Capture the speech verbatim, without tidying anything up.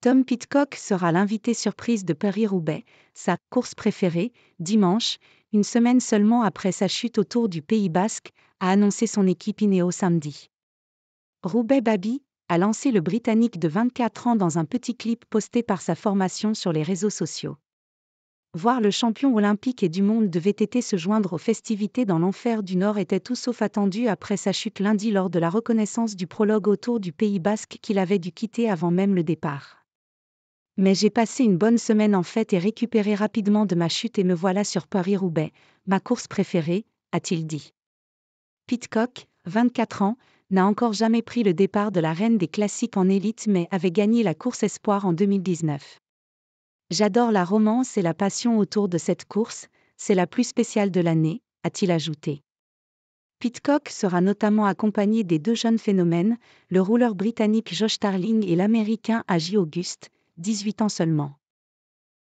Tom Pidcock sera l'invité surprise de Paris-Roubaix, sa « course préférée », dimanche, une semaine seulement après sa chute au Tour du Pays-Basque, a annoncé son équipe Ineos samedi. Roubaix Baby a lancé le Britannique de vingt-quatre ans dans un petit clip posté par sa formation sur les réseaux sociaux. Voir le champion olympique et du monde de V T T se joindre aux festivités dans l'enfer du Nord était tout sauf attendu après sa chute lundi lors de la reconnaissance du prologue au Tour du Pays Basque qu'il avait dû quitter avant même le départ. Mais j'ai passé une bonne semaine en fête et récupéré rapidement de ma chute et me voilà sur Paris-Roubaix, ma course préférée, a-t-il dit. Pidcock, vingt-quatre ans, n'a encore jamais pris le départ de la reine des classiques en élite mais avait gagné la course espoir en deux mille dix-neuf. J'adore la romance et la passion autour de cette course, c'est la plus spéciale de l'année, a-t-il ajouté. Pidcock sera notamment accompagné des deux jeunes phénomènes, le rouleur britannique Josh Tarling et l'américain A J Auguste, dix-huit ans seulement.